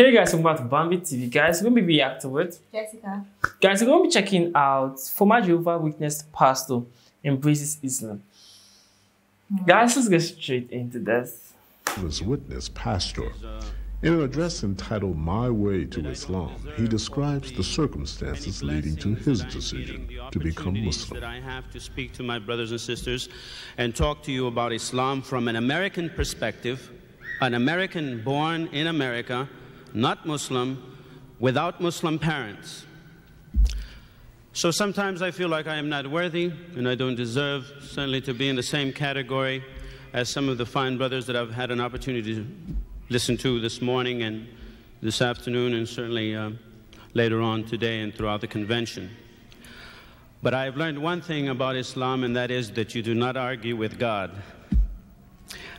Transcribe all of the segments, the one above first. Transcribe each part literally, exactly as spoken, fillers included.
Hey guys, welcome back to Bambi T V. Guys, we're going to be reacting with Jessica. Guys, we're going to be checking out former Jehovah's Witness pastor embraces Islam. Mm-hmm. Guys, let's get straight into this. Jehovah's Witness pastor. In an address entitled My Way to Islam, he describes the circumstances leading to his decision to become Muslim. I have to speak to my brothers and sisters and talk to you about Islam from an American perspective, an American born in America, not Muslim, without Muslim parents. So sometimes I feel like I am not worthy and I don't deserve certainly to be in the same category as some of the fine brothers that I've had an opportunity to listen to this morning and this afternoon and certainly uh, later on today and throughout the convention. But I've learned one thing about Islam, and that is that you do not argue with God.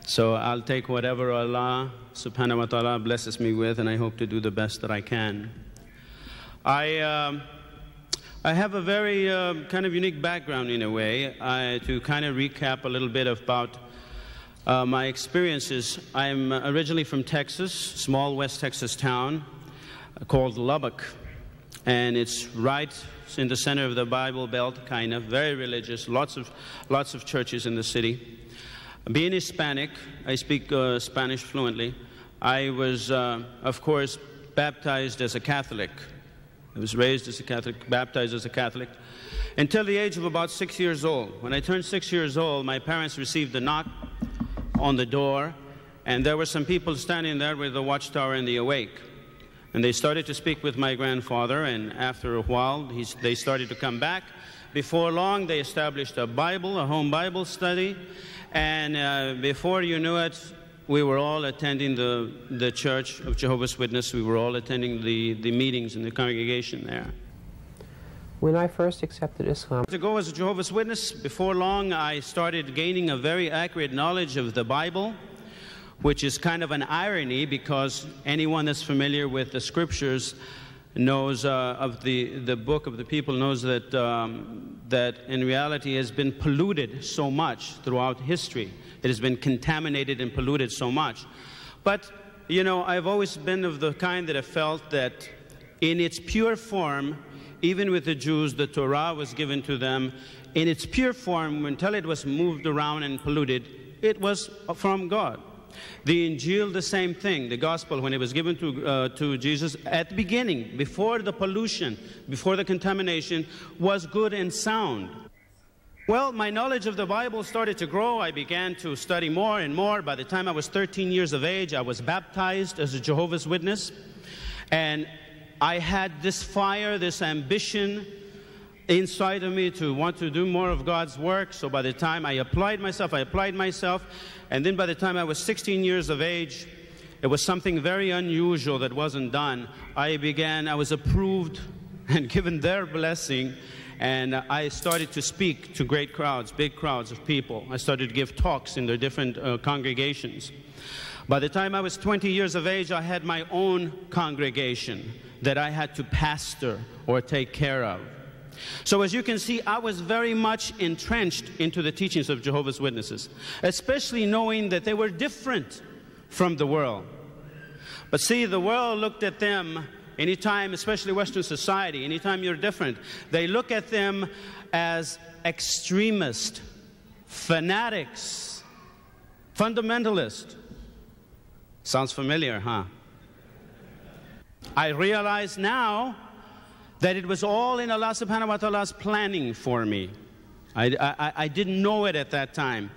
So I'll take whatever Allah Subhanahu wa Taala blesses me with, and I hope to do the best that I can. I, uh, I have a very uh, kind of unique background in a way. I, to kind of recap a little bit about Uh, my experiences, I'm originally from Texas, small West Texas town called Lubbock. And it's right in the center of the Bible Belt, kind of, very religious, lots of, lots of churches in the city. Being Hispanic, I speak uh, Spanish fluently. I was, uh, of course, baptized as a Catholic. I was raised as a Catholic, baptized as a Catholic, until the age of about six years old. When I turned six years old, my parents received a knock on the door, and there were some people standing there with the Watchtower and the Awake. And they started to speak with my grandfather, and after a while, he's, they started to come back. Before long, they established a Bible, a home Bible study, and uh, before you knew it, we were all attending the, the Church of Jehovah's Witness. We were all attending the, the meetings in the congregation there. When I first accepted Islam, to go as a Jehovah's Witness, before long I started gaining a very accurate knowledge of the Bible, which is kind of an irony because anyone that's familiar with the scriptures knows uh, of the, the book of the people knows that, um, that in reality has been polluted so much throughout history. It has been contaminated and polluted so much. But, you know, I've always been of the kind that I felt that in its pure form, even with the Jews, the Torah was given to them in its pure form. Until it was moved around and polluted, it was from God. The Injil, the same thing. The Gospel, when it was given to, uh, to Jesus at the beginning, before the pollution, before the contamination, was good and sound. Well, my knowledge of the Bible started to grow. I began to study more and more. By the time I was thirteen years of age, I was baptized as a Jehovah's Witness. And I had this fire, this ambition inside of me to want to do more of God's work. So by the time I applied myself, I applied myself. And then by the time I was sixteen years of age, it was something very unusual that wasn't done. I began, I was approved and given their blessing. And I started to speak to great crowds, big crowds of people. I started to give talks in their different uh, congregations. By the time I was twenty years of age, I had my own congregation that I had to pastor or take care of. So as you can see, I was very much entrenched into the teachings of Jehovah's Witnesses, especially knowing that they were different from the world. But see, the world looked at them anytime, especially Western society, anytime you're different, they look at them as extremists, fanatics, fundamentalists. Sounds familiar, huh? I realize now that it was all in Allah Subhanahu wa Taala's planning for me. I, I, I didn't know it at that time.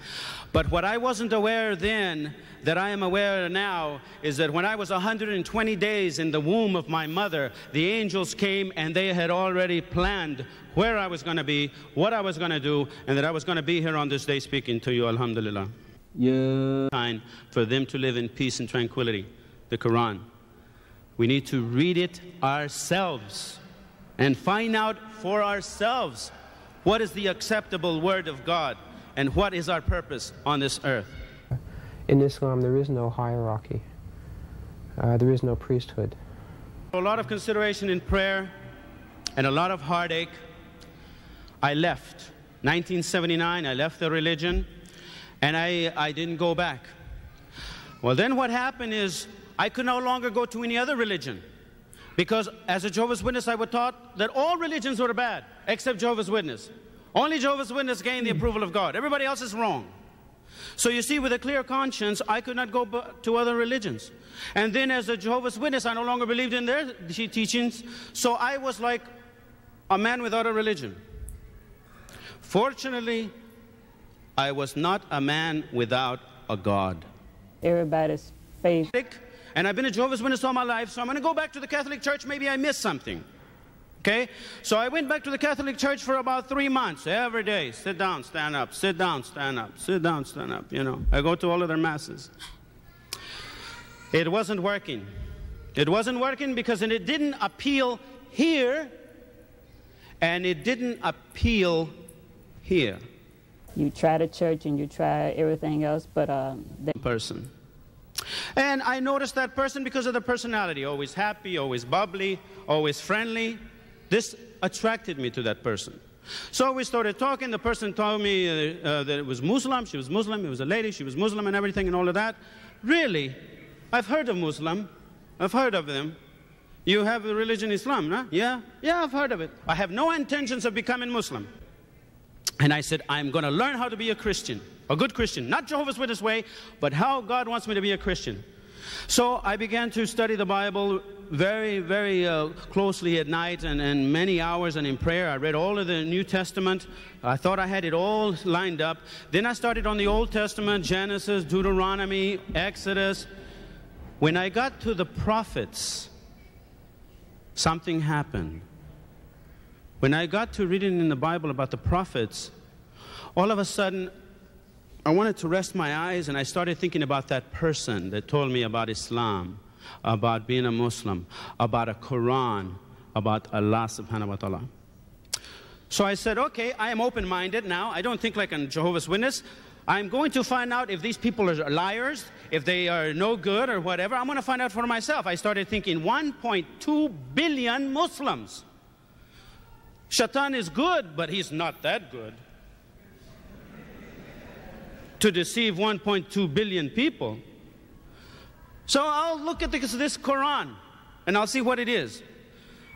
But what I wasn't aware then, that I am aware now, is that when I was one hundred twenty days in the womb of my mother, the angels came and they had already planned where I was going to be, what I was going to do, and that I was going to be here on this day speaking to you, Alhamdulillah. Yeah. Time for them to live in peace and tranquility, the Quran. We need to read it ourselves and find out for ourselves what is the acceptable word of God and what is our purpose on this earth. In Islam, there is no hierarchy. Uh, there is no priesthood. A lot of consideration in prayer and a lot of heartache. I left. nineteen seventy-nine, I left the religion. And I, I didn't go back. Well, then what happened is I could no longer go to any other religion, because as a Jehovah's Witness, I was taught that all religions were bad except Jehovah's Witness. Only Jehovah's Witness gained the approval of God. Everybody else is wrong. So you see, with a clear conscience, I could not go to other religions. And then as a Jehovah's Witness, I no longer believed in their teachings. So I was like a man without a religion. Fortunately, I was not a man without a God. Everybody's faith. And I've been a Jehovah's Witness all my life, so I'm going to go back to the Catholic Church. Maybe I missed something. Okay? So I went back to the Catholic Church for about three months. Every day, sit down, stand up, sit down, stand up, sit down, stand up. You know, I go to all of their masses. It wasn't working. It wasn't working because it didn't appeal here, and it didn't appeal here. You try the church and you try everything else, but um, the person. And I noticed that person because of the personality, always happy, always bubbly, always friendly. This attracted me to that person. So we started talking. The person told me uh, uh, that it was Muslim. She was Muslim. It was a lady. She was Muslim and everything and all of that. Really, I've heard of Muslim. I've heard of them. You have the religion Islam, huh? Yeah, yeah, I've heard of it. I have no intentions of becoming Muslim. And I said, I'm going to learn how to be a Christian. A good Christian, not Jehovah's Witness way, but how God wants me to be a Christian. So I began to study the Bible very, very uh, closely at night and, and many hours and in prayer. I read all of the New Testament. I thought I had it all lined up. Then I started on the Old Testament, Genesis, Deuteronomy, Exodus. When I got to the prophets, something happened. When I got to reading in the Bible about the prophets, all of a sudden, I wanted to rest my eyes, and I started thinking about that person that told me about Islam, about being a Muslim, about a Quran, about Allah Subhanahu wa Taala. So I said, okay, I am open-minded now. I don't think like a Jehovah's Witness. I'm going to find out if these people are liars, if they are no good or whatever. I'm going to find out for myself. I started thinking one point two billion Muslims. Shaitan is good, but he's not that good to deceive one point two billion people. So I'll look at this, this Quran, and I'll see what it is.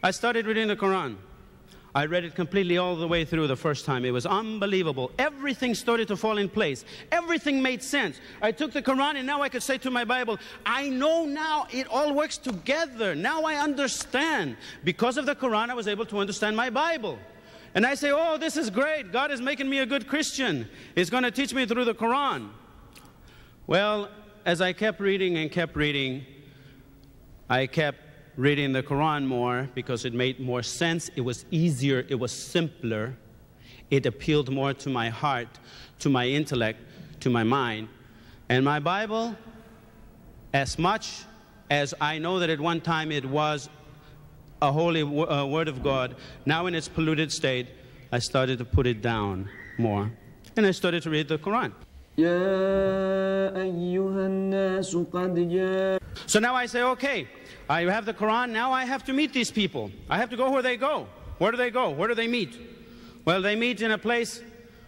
I started reading the Quran. I read it completely all the way through the first time. It was unbelievable. Everything started to fall in place. Everything made sense. I took the Quran, and now I could say to my Bible, I know now it all works together. Now I understand. Because of the Quran, I was able to understand my Bible. And I say, oh, this is great. God is making me a good Christian. He's going to teach me through the Quran. Well, as I kept reading and kept reading, I kept reading the Quran more because it made more sense. It was easier. It was simpler. It appealed more to my heart, to my intellect, to my mind. And my Bible, as much as I know that at one time it was a holy uh, word of God, now in its polluted state, I started to put it down more. And I started to read the Quran. So now I say, okay, I have the Quran, now I have to meet these people. I have to go where they go. Where do they go? Where do they meet? Well, they meet in a place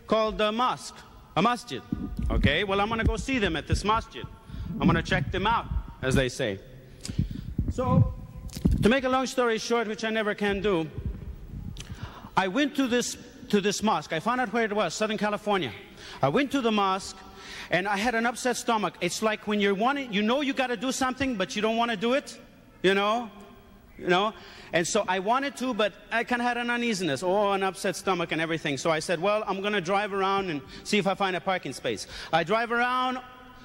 called a mosque, a masjid. Okay, well, I'm going to go see them at this masjid. I'm going to check them out, as they say. So, to make a long story short, which I never can do, I went to this, to this mosque. I found out where it was, Southern California. I went to the mosque, and I had an upset stomach. It's like when you're wanting, you know you got to do something, but you don't want to do it, you know? You know? And so I wanted to, but I kind of had an uneasiness, oh, an upset stomach and everything. So I said, well, I'm going to drive around and see if I find a parking space. I drive around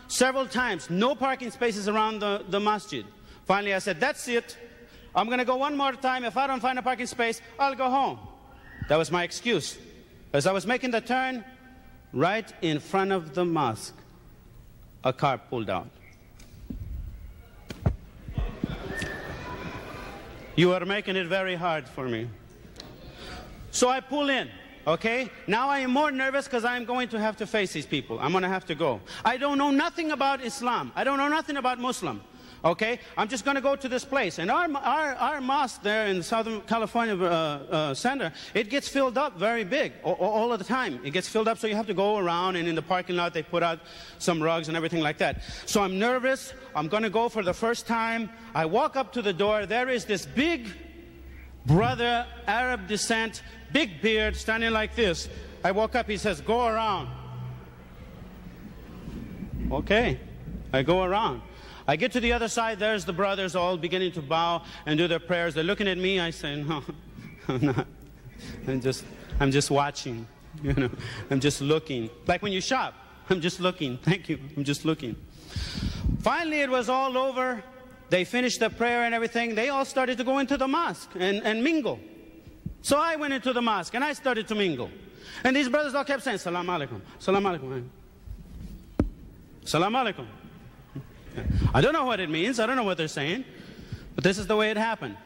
several times. No parking spaces around the, the masjid. Finally, I said, that's it. I'm going to go one more time. If I don't find a parking space, I'll go home. That was my excuse. As I was making the turn, right in front of the mosque, a car pulled out. You are making it very hard for me. So I pull in, okay? Now I am more nervous because I am going to have to face these people. I'm going to have to go. I don't know nothing about Islam. I don't know nothing about Muslim. Okay, I'm just going to go to this place. And our, our, our mosque there in Southern California uh, uh, Center, it gets filled up very big all, all of the time. It gets filled up, so you have to go around, and in the parking lot they put out some rugs and everything like that. So I'm nervous. I'm going to go for the first time. I walk up to the door. There is this big brother, Arab descent, big beard, standing like this. I walk up. He says, "Go around." Okay, I go around. I get to the other side, there's the brothers all beginning to bow and do their prayers. They're looking at me, I say, no, I'm not. I'm just, I'm just watching, you know, I'm just looking. Like when you shop, I'm just looking, thank you, I'm just looking. Finally, it was all over. They finished the prayer and everything. They all started to go into the mosque and, and mingle. So I went into the mosque and I started to mingle. And these brothers all kept saying, Salaam Alaikum, Salaam Alaikum, Salaam Alaikum. I don't know what it means, I don't know what they're saying, but this is the way it happened.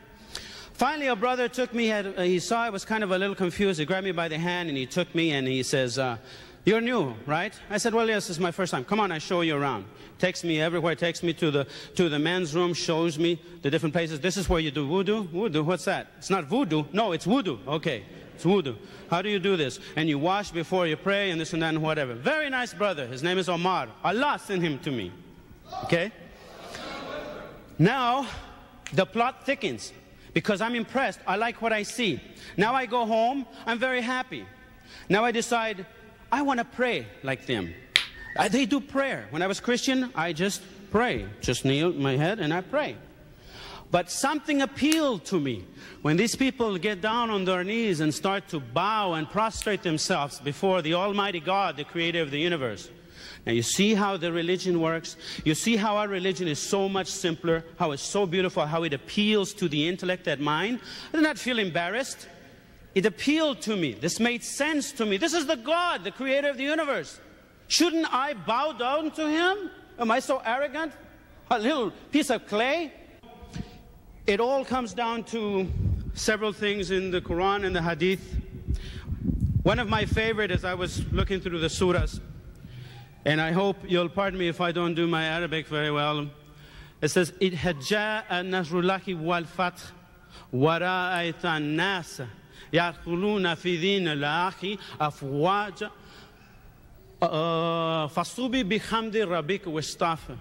Finally, a brother took me, had, he saw I was kind of a little confused, he grabbed me by the hand and he took me and he says, uh, you're new, right? I said, well, yes, this is my first time. Come on, I'll show you around. Takes me everywhere, takes me to the, to the men's room, shows me the different places. This is where you do wudu. Wudu, what's that? It's not voodoo. No, it's wudu. Okay, it's wudu. How do you do this? And you wash before you pray and this and that and whatever. Very nice brother. His name is Omar. Allah sent him to me. Okay? Now, the plot thickens because I'm impressed. I like what I see. Now I go home. I'm very happy. Now I decide I want to pray like them. I, they do prayer. When I was Christian, I just pray. Just kneel my head and I pray. But something appealed to me. When these people get down on their knees and start to bow and prostrate themselves before the Almighty God, the creator of the universe. Now you see how the religion works. You see how our religion is so much simpler, how it's so beautiful, how it appeals to the intellect and mind. I did not feel embarrassed. It appealed to me. This made sense to me. This is the God, the creator of the universe. Shouldn't I bow down to him? Am I so arrogant? A little piece of clay? It all comes down to several things in the Quran and the Hadith. One of my favorite, as I was looking through the surahs, and I hope you'll pardon me if I don't do my Arabic very well. It says, "Idhajja an-nasrullahi wal-fath, wara'ayta an-nas yadkhuluna fi dinillahi afwaja, fasubbi bihamdi rabbika wastaghfir,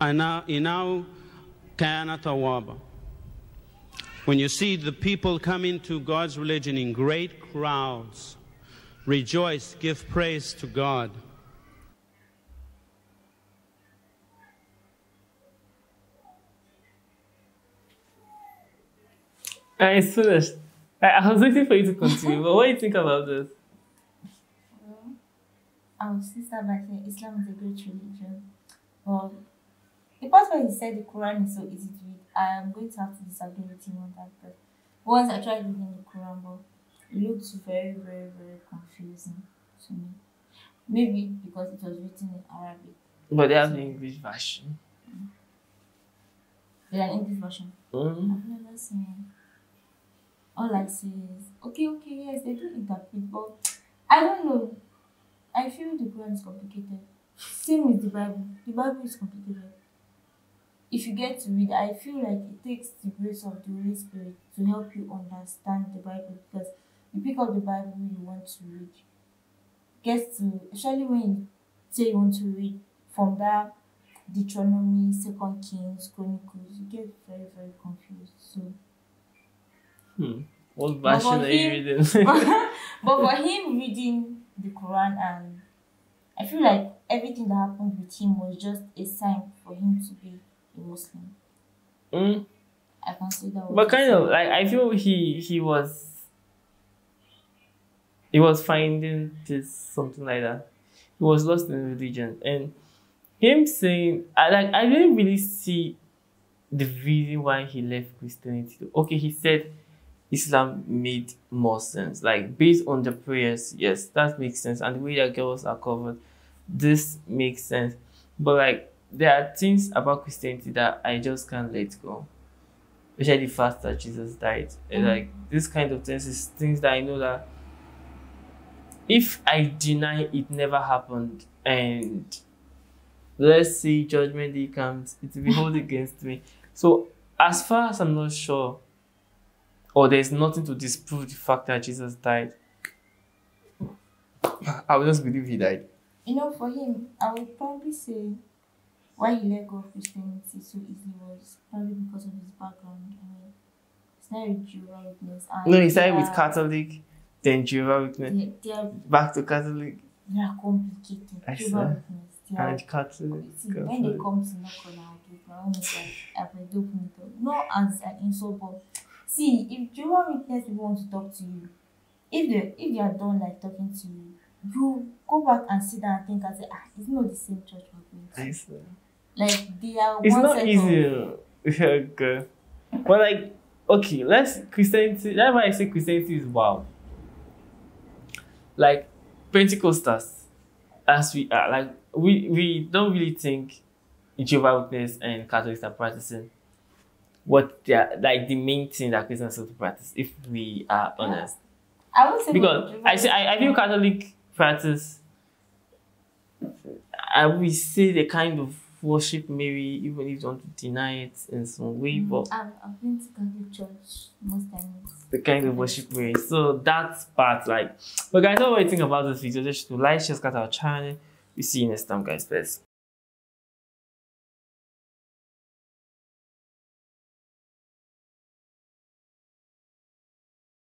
innahu kana tawwaba." When you see the people come into God's religion in great crowds, rejoice, give praise to God. I mean, Suresh, I was waiting for you to continue, but what do you think about this? Well, our sister back here, Islam is a great religion. But the part where he said the Quran is so easy to read, I am going to have to disagree with him on that. But once I tried reading the Quran, but it looked very, very, very confusing to me. Maybe because it was written in Arabic. But they have an English version. There's an English version? Mm. I've never seen it. All I see is, okay, okay, yes, they do interpret, but I don't know. I feel the Quran is complicated. Same with the Bible. The Bible is complicated. If you get to read, I feel like it takes the grace of the Holy Spirit to help you understand the Bible, because you pick up the Bible you want to read. Gets to, especially when you say you want to read from that Deuteronomy, Second Kings, Chronicles, you get very, very confused. So. Hmm. What version are you reading? But for him reading the Quran, and I feel like everything that happened with him was just a sign for him to be a Muslim. Mm. I consider. But kind of like I feel he he was he was finding this something like that. He was lost in religion, and him saying I like I didn't really see the reason why he left Christianity. Okay, he said Islam made more sense, like based on the prayers. Yes, that makes sense, and the way that girls are covered, this makes sense. But like there are things about Christianity that I just can't let go, especially the fact that Jesus died, and like this kind of things is things that I know that if I deny it never happened, and let's see judgment day comes, it will be held against me. So as far as I'm not sure, or there's nothing to disprove the fact that Jesus died, I would just believe he died. You know, for him, I would probably say why he let go of Christianity so easily was probably because of his background. I mean, it's not a Jehovah's Witness. No, he started with Catholic, then Jehovah's Witness, they, they are, back to Catholic. They are complicated. Jehovah's Witness. They are, and Catholic. See, Catholic. When they come to knock on our gate, my own is like, I've been doing it. Not as an insult, but see, if Jehovah's Witness people want to talk to you, if they, if they are done like talking to you, you go back and sit down and think and say, ah, it's not the same church we're going to. Like, they are it's one not easy. Okay. But like, okay, let's, Christianity, that's why I say Christianity is wild. Like, Pentecostals, as we are, like, we, we don't really think Jehovah's Witness and Catholics are practicing what they are, like, the main thing that Christians have to practice, if we are honest. Yeah. I would say because I say I, I feel Catholic practice, I would say they kind of worship Mary, even if they want to deny it in some way. Mm, but I've, I've been to Catholic church most times. They kind of worship Mary, so that's part. Like, but guys, don't worry, think about this video. Just to like, share, subscribe to our channel. We see you next time, guys. Peace.